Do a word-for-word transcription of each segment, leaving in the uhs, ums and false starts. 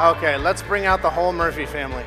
Okay, let's bring out the whole Murphy family.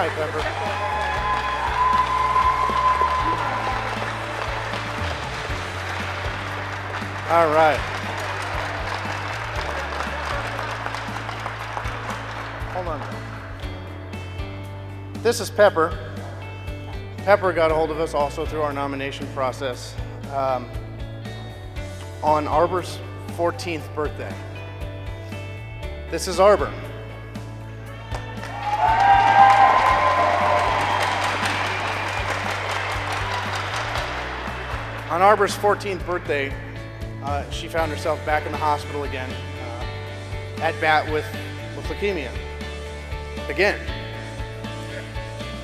Hi, Pepper. All right. Hold on. This is Pepper. Pepper got a hold of us also through our nomination process um, on Arbor's fourteenth birthday. This is Arbor. On Arbor's fourteenth birthday, uh, she found herself back in the hospital again, uh, at bat with, with leukemia, again,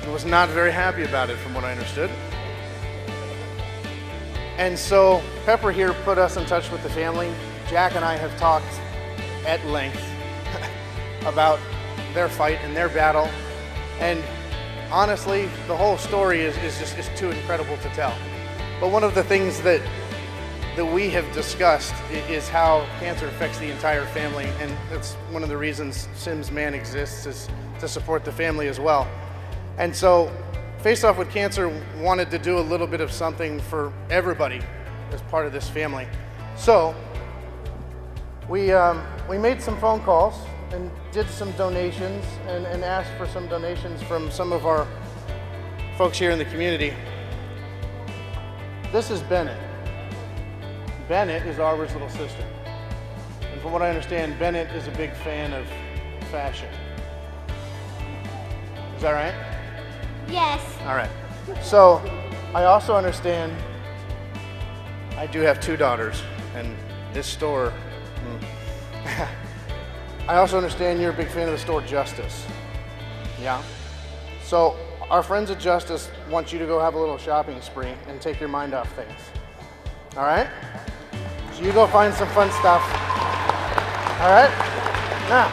and was not very happy about it from what I understood. And so Pepper here put us in touch with the family. Jack and I have talked at length about their fight and their battle, and honestly, the whole story is, is just is too incredible to tell. But one of the things that that we have discussed is how cancer affects the entire family, and that's one of the reasons Sims Man exists, is to support the family as well. And so Face Off With Cancer wanted to do a little bit of something for everybody as part of this family. So we, um, we made some phone calls and did some donations and, and asked for some donations from some of our folks here in the community. This is Bennett. Bennett is Arbor's little sister. And from what I understand, Bennett is a big fan of fashion. Is that right? Yes. All right. So I also understand I do have two daughters, and this store, mm. I also understand you're a big fan of the store Justice. Yeah? So our friends at Justice want you to go have a little shopping spree and take your mind off things. All right? So you go find some fun stuff. All right? Now,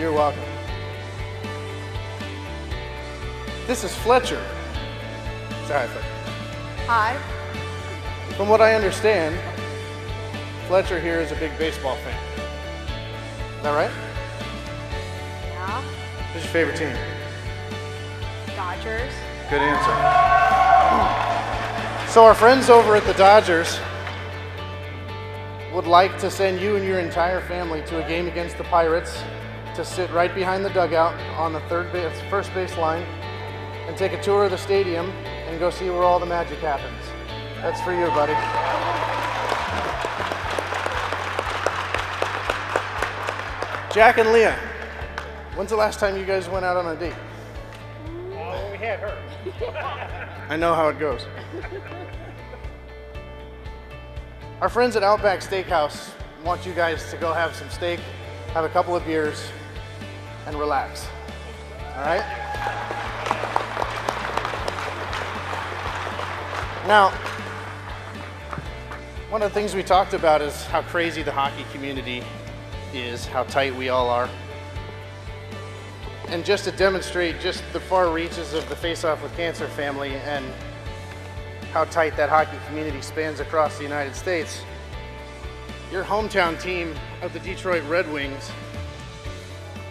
you're welcome. This is Fletcher. Sorry, Fletcher. Hi. From what I understand, Fletcher here is a big baseball fan. Is that right? Yeah. Who's your favorite team? Dodgers. Good answer. So our friends over at the Dodgers would like to send you and your entire family to a game against the Pirates to sit right behind the dugout on the third base, first base line, and take a tour of the stadium and go see where all the magic happens. That's for you, buddy. Jack and Leah, when's the last time you guys went out on a date? Oh, we had her. I know how it goes. Our friends at Outback Steakhouse want you guys to go have some steak, have a couple of beers, and relax. All right? Now, one of the things we talked about is how crazy the hockey community is. is how tight we all are. And just to demonstrate just the far reaches of the Face Off With Cancer family and how tight that hockey community spans across the United States, your hometown team of the Detroit Red Wings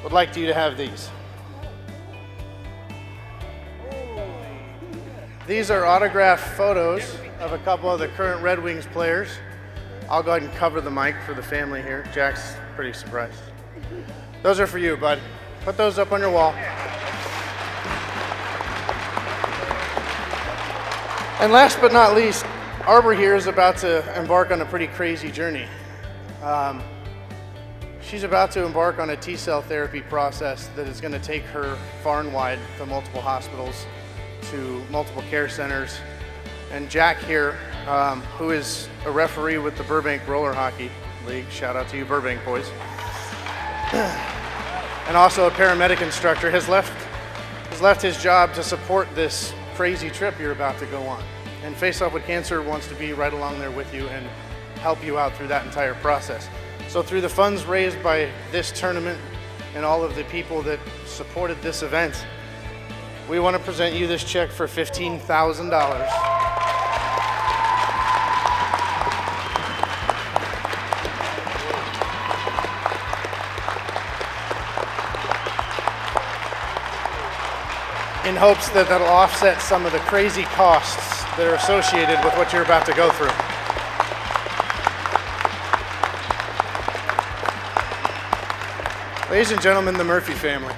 would like you to have these. These are autographed photos of a couple of the current Red Wings players. I'll go ahead and cover the mic for the family here. Jack's pretty surprised. Those are for you, bud. Put those up on your wall. And last but not least, Arbor here is about to embark on a pretty crazy journey. Um, she's about to embark on a T-cell therapy process that is going to take her far and wide to multiple hospitals, to multiple care centers. And Jack here, Um, who is a referee with the Burbank Roller Hockey League. Shout out to you, Burbank boys. And also a paramedic instructor has left, has left his job to support this crazy trip you're about to go on. And Face Off With Cancer wants to be right along there with you and help you out through that entire process. So through the funds raised by this tournament and all of the people that supported this event, we want to present you this check for fifteen thousand dollars. In hopes that that'll offset some of the crazy costs that are associated with what you're about to go through. Ladies and gentlemen, the Murphy family.